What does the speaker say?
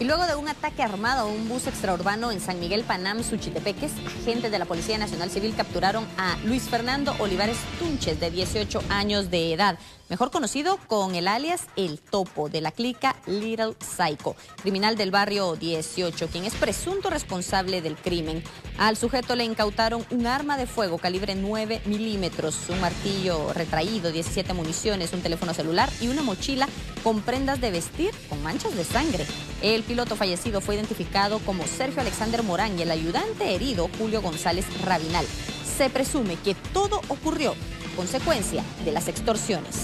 Y luego de un ataque armado a un bus extraurbano en San Miguel, Panam, Suchitepéquez, agentes de la Policía Nacional Civil capturaron a Luis Fernando Olivares Tunches, de 18 años de edad, mejor conocido con el alias El Topo, de la clica Little Psycho, criminal del barrio 18, quien es presunto responsable del crimen. Al sujeto le incautaron un arma de fuego calibre 9 milímetros, un martillo retraído, 17 municiones, un teléfono celular y una mochila con prendas de vestir con manchas de sangre. El piloto fallecido fue identificado como Sergio Alexander Morán y el ayudante herido, Julio González Rabinal. Se presume que todo ocurrió a consecuencia de las extorsiones.